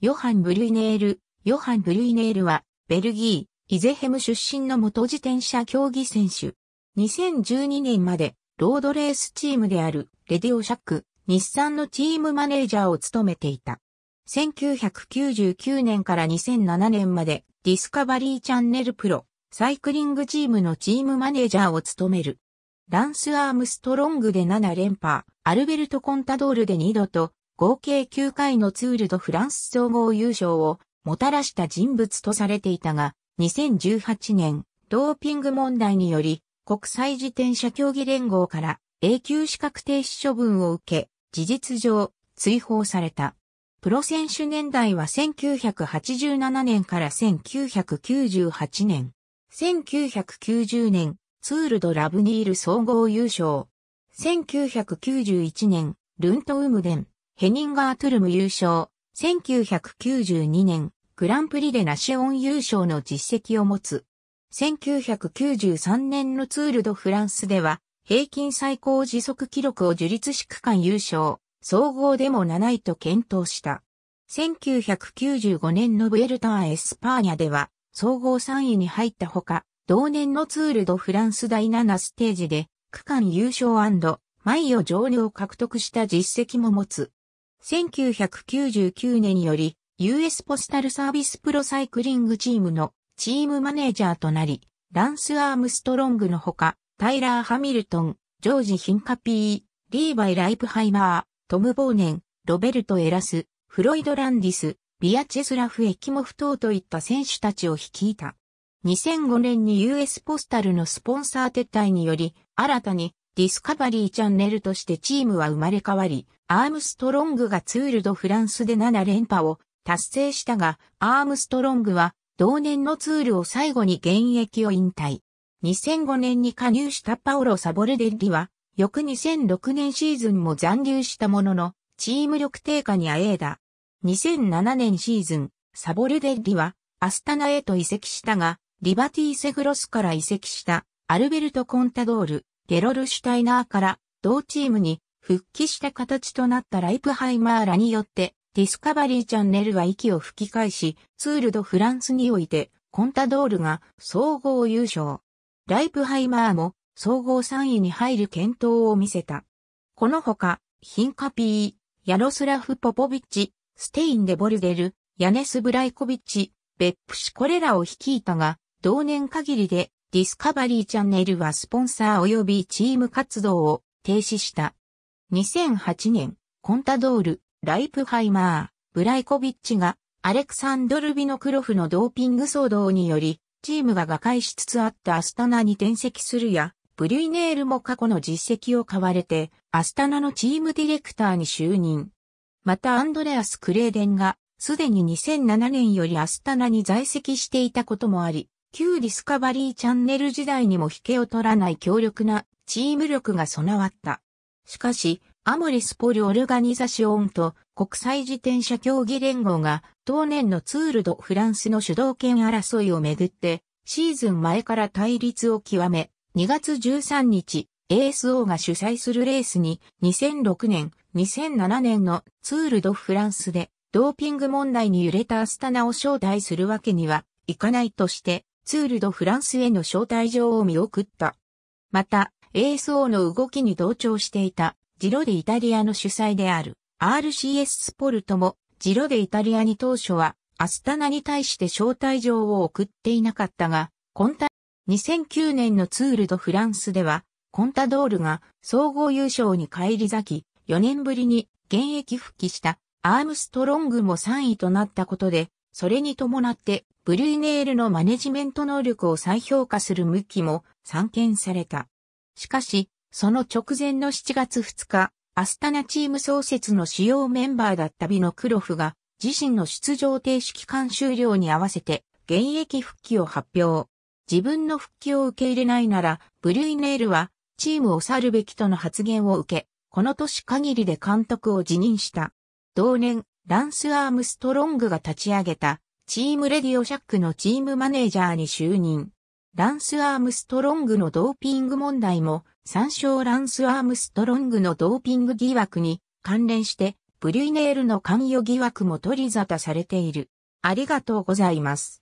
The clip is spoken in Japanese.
ヨハン・ブリュイネール。ヨハン・ブリュイネールは、ベルギー、イゼヘム出身の元自転車競技選手。2012年まで、ロードレースチームである、レディオシャック、日産のチームマネージャーを務めていた。1999年から2007年まで、ディスカバリーチャンネルプロ、サイクリングチームのチームマネージャーを務める。ランス・アームストロングで7連覇、アルベルト・コンタドールで2度と、合計9回のツール・ド・フランス総合優勝をもたらした人物とされていたが、2018年、ドーピング問題により、国際自転車競技連合から永久資格停止処分を受け、事実上、追放された。プロ選手年代は1987年から1998年。1990年、ツール・ド・ラブニール総合優勝。1991年、ルント・ウムデン、ヘニンガー・トゥルム優勝。1992年、グランプリ・デ・ナシオン優勝の実績を持つ。1993年のツール・ド・フランスでは、平均最高時速記録を樹立し区間優勝。総合でも7位と健闘した。1995年のブエルタ・ア・エスパーニャでは、総合3位に入ったほか、同年のツール・ド・フランス第7ステージで、区間優勝&マイヨ上流を獲得した実績も持つ。1999年より、US ポスタルサービスプロサイクリングチームのチームマネージャーとなり、ランス・アームストロングのほか、タイラー・ハミルトン、ジョージ・ヒンカピー、リーバイ・ライプハイマー、トム・ボーネン、ロベルト・エラス、フロイド・ランディス、ビアチェスラフ・エキモフ等といった選手たちを率いた。2005年に US ポスタルのスポンサー撤退により、新たにディスカバリーチャンネルとしてチームは生まれ変わり、アームストロングがツール・ド・フランスで7連覇を達成したが、アームストロングは同年のツールを最後に現役を引退。2005年に加入したパオロ・サボルデッリは、翌2006年シーズンも残留したものの、チーム力低下にあえいだ。2007年シーズン、サボルデッリはアスタナへと移籍したが、リバティ・セグロスから移籍したアルベルト・コンタドール、ゲロル・シュタイナーから同チームに復帰した形となったライプハイマーらによってディスカバリーチャンネルは息を吹き返し、ツール・ド・フランスにおいてコンタドールが総合優勝。ライプハイマーも総合3位に入る健闘を見せた。このほか、ヒンカピー、ヤロスラフ・ポポビッチ、ステイン・デ・ボルデル、ヤネス・ブライコビッチ、ベップシコレラを率いたが、同年限りでディスカバリーチャンネルはスポンサー及びチーム活動を停止した。2008年、コンタドール、ライプハイマー、ブライコビッチがアレクサンドル・ビノクロフのドーピング騒動により、チームが瓦解しつつあったアスタナに転籍するや、ブリュイネールも過去の実績を買われて、アスタナのチームディレクターに就任。またアンドレアス・クレーデンが、すでに2007年よりアスタナに在籍していたこともあり、旧ディスカバリーチャンネル時代にも引けを取らない強力なチーム力が備わった。しかし、アモリス・ポル・オルガニザシオンと国際自転車競技連合が当年のツール・ド・フランスの主導権争いをめぐって、シーズン前から対立を極め、2月13日、ASO が主催するレースに2006年、2007年のツール・ド・フランスで、ドーピング問題に揺れたアスタナを招待するわけにはいかないとして、ツール・ド・フランスへの招待状を見送った。また、ASO の動きに同調していた、ジロ・デ・イタリアの主催である、RCS スポルトも、ジロ・デ・イタリアに当初は、アスタナに対して招待状を送っていなかったが、2009年のツール・ド・フランスでは、コンタドールが総合優勝に返り咲き、4年ぶりに現役復帰した。アームストロングも3位となったことで、それに伴って、ブリュイネールのマネジメント能力を再評価する向きも散見された。しかし、その直前の7月2日、アスタナチーム創設の主要メンバーだったビノクロフが、自身の出場停止期間終了に合わせて、現役復帰を発表。自分の復帰を受け入れないなら、ブリュイネールは、チームを去るべきとの発言を受け、この年限りで監督を辞任した。同年、ランス・アームストロングが立ち上げた、チームレディオシャックのチームマネージャーに就任。ランス・アームストロングのドーピング問題も、参照ランス・アームストロングのドーピング疑惑に関連して、ブリュイネールの関与疑惑も取り沙汰されている。ありがとうございます。